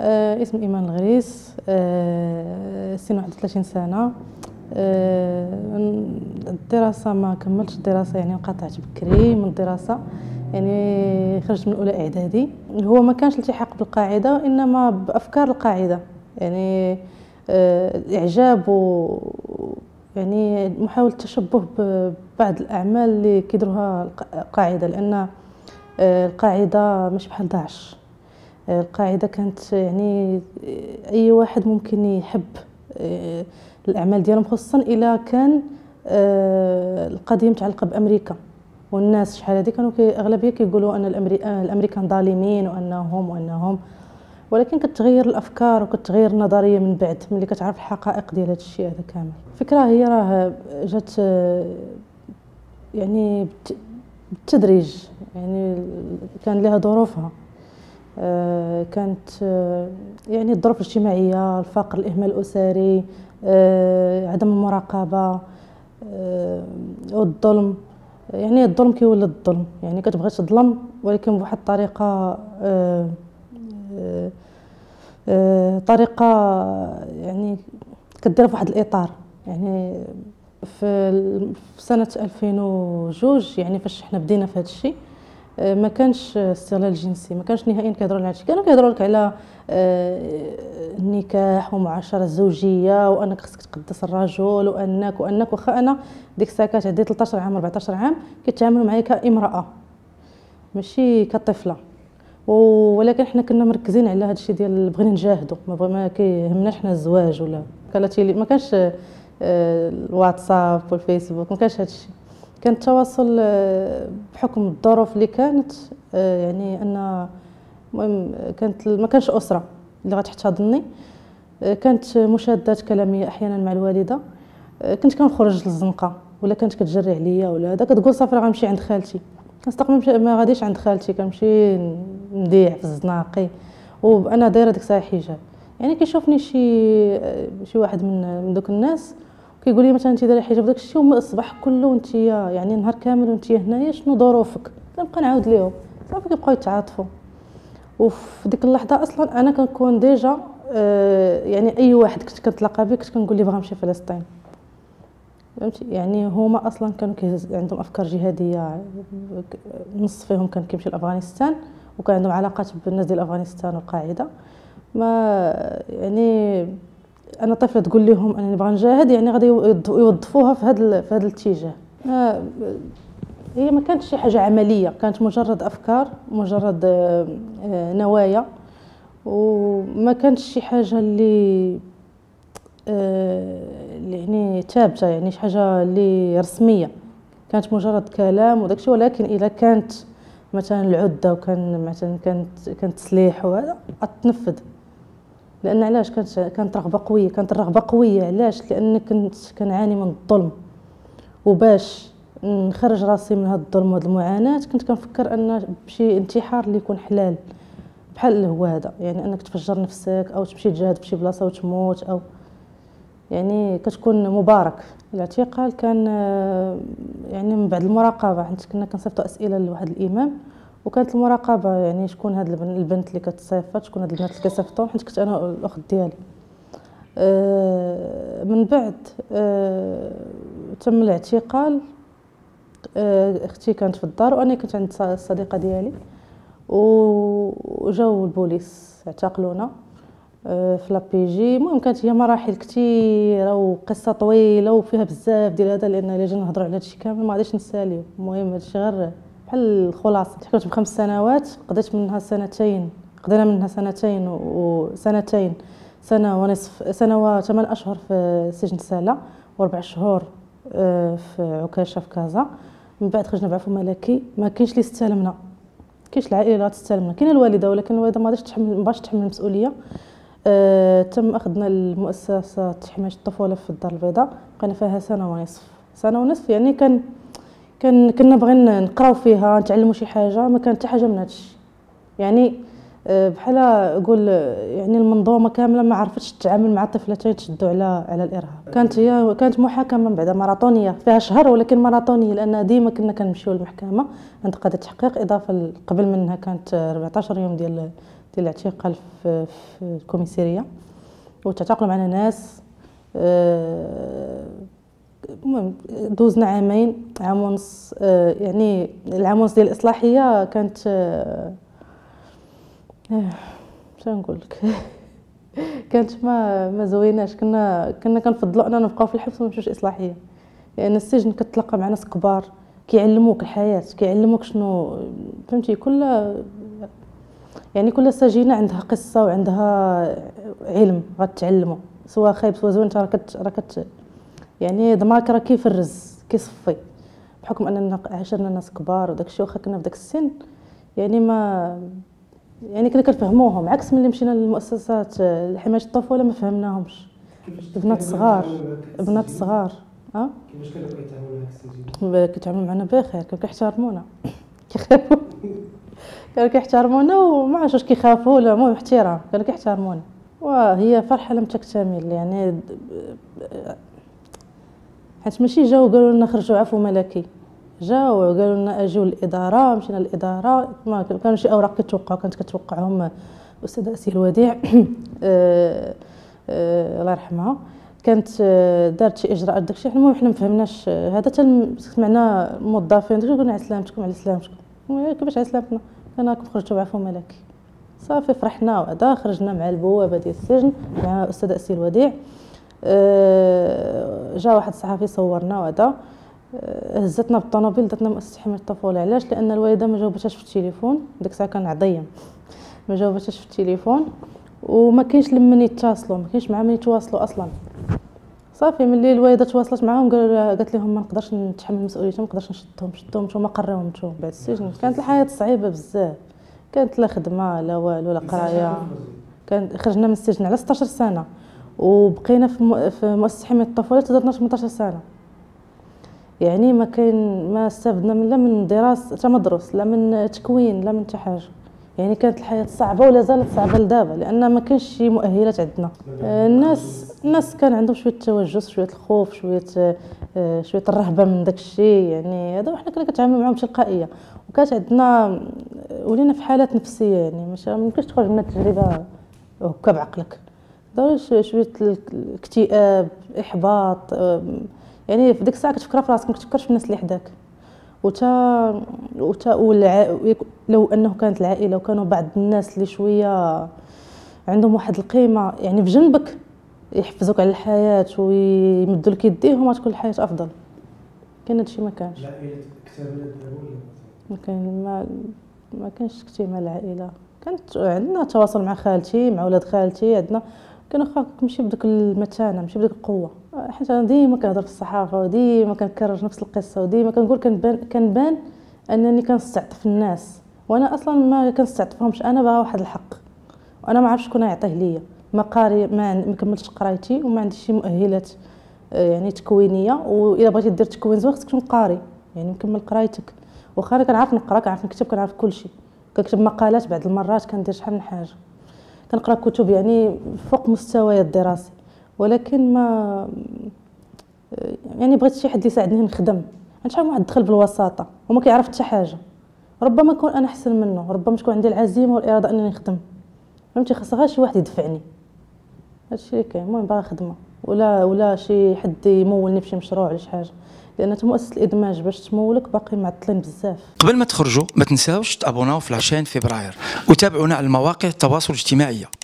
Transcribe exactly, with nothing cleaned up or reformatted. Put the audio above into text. آه اسم ايمان لغريس، آه سن واحد وثلاثين سنه. آه الدراسه ما كملتش الدراسه، يعني انقطعت بكري من الدراسه، يعني خرجت من اولى اعدادي. هو ما كانش التحاق بالقاعده وانما بافكار القاعده، يعني آه الاعجاب و يعني محاولة التشبه ببعض الأعمال اللي كيدروها القاعدة، لأن القاعدة مش بحال داعش. القاعدة كانت يعني أي واحد ممكن يحب الأعمال ديالهم، خصوصا إلا كان القضية متعلقة بأمريكا، والناس شحال هادي كانوا أغلبية كيقولوا أن الأمريكان ظالمين وأنهم وأنهم ولكن كتغير الافكار وكتغير النظريه من بعد ملي كتعرف الحقائق ديال هذا الشيء هذا كامل. الفكره هي راه جات يعني بالتدريج، يعني كان لها ظروفها، كانت يعني الظروف الاجتماعيه، الفقر، الاهمال الاسري، عدم المراقبه والظلم. يعني الظلم كيولد الظلم، يعني كتبغي تظلم ولكن بواحد الطريقه، طريقه يعني كديرها في واحد الاطار. يعني في سنه ألفين واثنين يعني فاش حنا بدينا في هذا الشيء ما كانش استغلال جنسي، ما كانش نهائيا كيهضروا على هادشي. كانوا كيهضروا لك على النكاح ومعاشره الزوجيه وانك خصك تقدس الرجل وانك وانك واخا انا ديك الساعه كانت عندي ثلاثة عشر عام أربعة عشر عام كيتعاملوا معايا كامراه ماشي كطفله، ولكن حنا كنا مركزين على هذا الشيء ديال بغينا نجاهدوا، ما كيهمناش حنا الزواج ولا كالاتيلي. ما كانش الواتساب والفيسبوك، ما كانش هذا الشيء، كان التواصل بحكم الظروف اللي كانت، يعني ان المهم كانت ما كانش اسره اللي غتحتضنني. كانت مشادات كلاميه احيانا مع الوالده، كنت كنخرج للزنقه ولا كانت كتجري عليا ولا هذا، كتقول صافي راه غنمشي عند خالتي. كنستقبل ما غاديش عند خالتي، كنمشي نديع في الزناقي وانا دايره ديك الساعه حجاب. يعني كيشوفني شي شي واحد من من دوك الناس كيقول لي مثلا انت دايره حجاب داك الشيء وما الصباح كله وانت يعني نهار كامل وانت هنايا، شنو ظروفك؟ كنبقى نعاود لهم صافي كيبقاو يتعاطفوا. وفي ديك اللحظه اصلا انا كنكون ديجا آه يعني اي واحد كنت كنتلاقى به كنت كنقول ليه بغا نمشي فلسطين، فهمتي؟ يعني هما اصلا كانوا عندهم افكار جهاديه، نص فيهم كان كيمشي لافغانستان وكان عندهم علاقات بالناس ديال افغانستان والقاعده. ما يعني انا طفله تقول لهم انني نبغى نجاهد، يعني غادي يوظفوها في هذا في هذا الاتجاه. ما هي ما كانتش شي حاجه عمليه، كانت مجرد افكار، مجرد نوايا، وما كانتش شي حاجه اللي يعني ثابته، يعني شي حاجه اللي رسميه، كانت مجرد كلام وداكشي. ولكن الا كانت مثلا العده وكان مثلا كانت كانت سلاح وهذا غتنفذ، لان علاش كانت كانت رغبه قويه، كانت الرغبه قويه علاش؟ لان كنت كنعاني من الظلم، وباش نخرج راسي من هذا الظلم وهذه المعاناه كنت كنفكر ان بشي انتحار اللي يكون حلال بحال الهواده، يعني انك تفجر نفسك او تمشي تجاهد فشي بلاصه وتموت، او يعني كتكون مبارك. الاعتقال كان يعني من بعد المراقبه، حيت كنا كنصيفطوا اسئله لواحد الامام وكانت المراقبه، يعني شكون هاد البنت اللي كتصيفط، شكون هاد البنات اللي كتصيفطوا، حيت كنت انا الاخت ديالي. من بعد تم الاعتقال، اختي كانت في الدار وانا كنت عند الصديقه ديالي، وجاو البوليس اعتقلونا في لابيجي. المهم كانت هي مراحل كثيره وقصه طويله وفيها بزاف ديال هذا، لان الا جينا نهضروا على هادشي كامل ما غاديش نساليو. المهم هادشي غير بحال الخلاصه. تحكمت بخمس سنوات، قضيت منها سنتين قضينا منها سنتين وسنتين سنه ونصف، سنه وثمان اشهر في سجن ساله واربع شهور في عكاشه في كازا. من بعد خرجنا بعفو ملكي، ما كاينش اللي استلمنا، كاينش العائله اللي غتستلمنا، كاينه الوالده ولكن الوالده ما غاديش تحمل ما باش تحمل المسؤوليه. أه تم أخذنا لمؤسسة حماية الطفولة في الدار البيضاء، بقينا فيها سنة ونصف، سنة ونصف يعني كان كان كنا باغيين نقراو فيها نتعلموا شي حاجة، ما كان حتى حاجة من هادشي. يعني أه بحال أقول يعني المنظومة كاملة ما عرفتش تتعامل مع طفلتين تشدوا على على الإرهاب. كانت هي كانت محاكمة من بعدها ماراطونية، فيها شهر ولكن ماراطونية، لأن ديما كنا كنمشيو للمحكمة عند قاضي التحقيق، إضافة قبل منها كانت أربعة عشر يوم ديال ديال الاعتقال في الكوميساريه وتعتقلوا معنا ناس. المهم دوزنا عامين، عام ونص، يعني العام ونص ديال الاصلاحيه كانت شنو نقول لك كانت ما ما زويناش. كنا كنا كنفضلوا اننا نبقاو في الحبس وما نمشيوش اصلاحيه، لان يعني السجن كتلاقى مع ناس كبار كيعلموك الحياه، كيعلموك شنو فهمتي. كل يعني كل سجينه عندها قصه وعندها علم غتعلمه، سواء خايب سواء زوين. انت راه كت يعني دماغك راه كيفرز كيصفي، بحكم اننا عاشرنا ناس كبار وداك الشيء. واخا كنا في داك السن يعني ما يعني كنا كنفهموهم، عكس ملي مشينا للمؤسسات لحمايه الطفوله ما فهمناهمش. بنات صغار بنات صغار اه كيفاش كانوا كيتعاملوا معاك السجين؟ كيتعاملوا معنا بخير، كانوا كيحترمونا كيخافوا كانوا كيحترمونا وما عرفتش واش كيخافوا ولا، المهم احترام، كانوا كيحترمونا. وهي فرحه لم تكتمل، يعني حيت ماشي جاو قالوا لنا خرجوا عفو ملكي، جاو قالوا لنا اجيو للاداره. مشينا للاداره، ما كانوا شي اوراق كتوقع، كانت كتوقعهم الاستاذه اسيا الوديع الله يرحمها، كانت دارت شي اجراءات داكشي. المهم حنا ما فهمناش هذا، حتى سمعنا الموظفين داكشي قلنا على سلامتكم على سلامتكم، كيفاش على سلامتنا؟ انا راكم خرجتوا بعفو ملكي، صافي فرحنا. وهذا خرجنا مع البوابه ديال السجن مع الاستاذه اسيا الوديع. جا واحد الصحفي صورنا، وهذا هزتنا بالطونوبيل داتنا مؤسسه حمايه الطفوله. علاش؟ لان الوالده ما جاوبتهاش في التليفون، ديك الساعه كنعضيم، ما جاوبتهاش في التليفون وما كاينش لمن يتصلوا، ما كاينش مع من يتواصلوا اصلا. صافي ملي الوالده تواصلت معاهم قالوا قالت لهم ما نقدرش نتحمل مسؤوليتهم، ما نقدرش نشدهم شدهم نتوما قراوهم نتوما بعد السجن. كانت الحياه صعيبه بزاف، كانت لا خدمه لا والو لا قرايه. كان خرجنا من السجن على ستة عشر سنه وبقينا في في مؤسسه حمايه الطفوله تدرنا ثمانية عشر سنه. يعني ما كاين ما استفدنا من لا من دراسه حتى مدرس، لا من تكوين، لا من حتى حاجه. يعني كانت الحياه صعبه ولا زالت صعبه لدابا، لان ما كانش شي مؤهلات عندنا. الناس الناس كان عندهم شويه التوجس، شويه الخوف، شويه شويه الرهبه من داك الشيء. يعني هذا وحنا كنا كنتعاملوا معاهم تلقائيه، وكانت عندنا ولينا في حالات نفسيه. يعني ما يمكنش تخرج من التجربه هكا بعقلك، ضروري شويه الاكتئاب، احباط. يعني في ديك الساعه كتفكر في راسك، ما كتفكرش في الناس اللي حداك. وتا وتا والع... لو انه كانت العائله وكانوا بعض الناس اللي شويه عندهم واحد القيمه يعني في جنبك، يحفزوك على الحياه ويمدوا لك يديهم، غتكون الحياه افضل. كان هادشي ما كانش. العائله اكتملت ولا ما كان؟ ما ما كانش اكتمال العائله. كانت عندنا تواصل مع خالتي، مع ولاد خالتي، عندنا كان واخا كنمشي بديك المتانه، ماشي بديك القوه، حيت انا ديما كنهضر في الصحافه وديما كنكرر نفس القصه، وديما كنقول كنبان كنبان انني كنستعطف الناس، وانا اصلا ما كنستعطفهمش. انا باغا واحد الحق، وانا ما عرفتش شكون غيعطيه ليا. ما قاري، ما ما كملتش قرايتي، وما عنديش شي مؤهلات يعني تكوينيه. والا بغيتي دير تكوين زوين خصك تكون قاري، يعني مكمل قرايتك. واخا انا كنعرف نقرا، كنعرف نكتب، كنعرف كلشي، كنكتب مقالات بعض المرات، كندير شحال من حاجه، كنقرا كتب يعني فوق مستواي الدراسي. ولكن ما يعني بغيت شي حد يساعدني نخدم. شحال واحد دخل بالوساطه وما كيعرف حتى حاجه، ربما نكون انا احسن منه، ربما تكون عندي العزيمه والاراده انني نخدم، فهمتي. خاص غير شي واحد يدفعني، هادشي اللي كاين. المهم باغا خدمه ولا ولا شي حد يمولني في شي مشروع ولا شي حاجه، لان مؤسسه الادماج باش تمولك باقي معطلين بزاف. قبل ما تخرجوا ما تنساوش تابوناو في لاشين فبراير، وتابعونا على المواقع التواصل الاجتماعي.